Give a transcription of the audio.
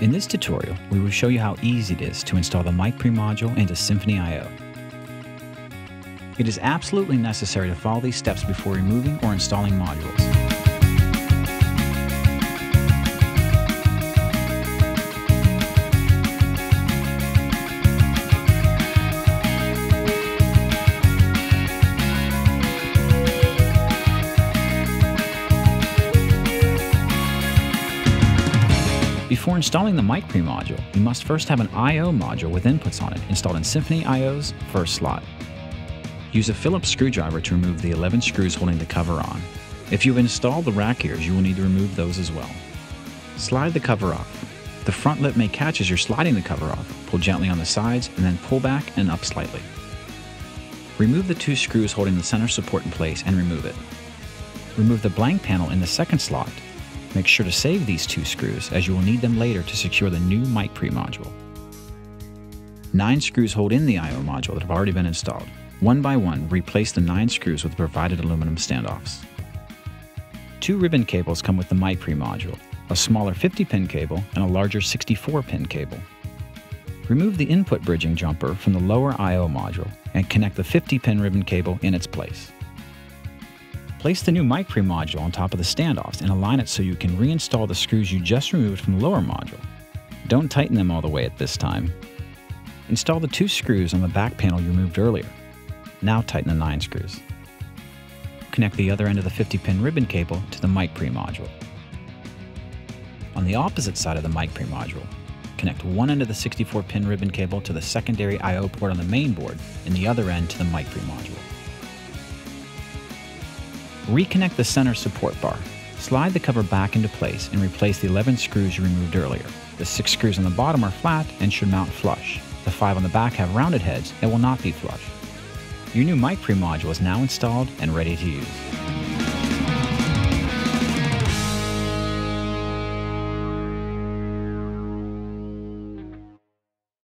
In this tutorial, we will show you how easy it is to install the Mic Pre module into Symphony I/O. It is absolutely necessary to follow these steps before removing or installing modules. Before installing the Mic Pre module, you must first have an I/O module with inputs on it installed in Symphony I/O's first slot. Use a Phillips screwdriver to remove the 11 screws holding the cover on. If you've installed the rack ears, you will need to remove those as well. Slide the cover off. The front lip may catch as you're sliding the cover off. Pull gently on the sides and then pull back and up slightly. Remove the two screws holding the center support in place and remove it. Remove the blank panel in the second slot. Make sure to save these two screws as you will need them later to secure the new Mic Pre module. 9 screws hold in the I/O module that have already been installed. One by one, replace the 9 screws with the provided aluminum standoffs. 2 ribbon cables come with the Mic Pre module, a smaller 50-pin cable and a larger 64-pin cable. Remove the input bridging jumper from the lower I/O module and connect the 50-pin ribbon cable in its place. Place the new Mic Pre module on top of the standoffs and align it so you can reinstall the screws you just removed from the lower module. Don't tighten them all the way at this time. Install the 2 screws on the back panel you removed earlier. Now tighten the 9 screws. Connect the other end of the 50-pin ribbon cable to the Mic Pre module. On the opposite side of the Mic Pre module, connect one end of the 64-pin ribbon cable to the secondary I/O port on the main board and the other end to the Mic Pre module. Reconnect the center support bar. Slide the cover back into place and replace the 11 screws you removed earlier. The 6 screws on the bottom are flat and should mount flush. The 5 on the back have rounded heads and will not be flush. Your new Mic Pre module is now installed and ready to use.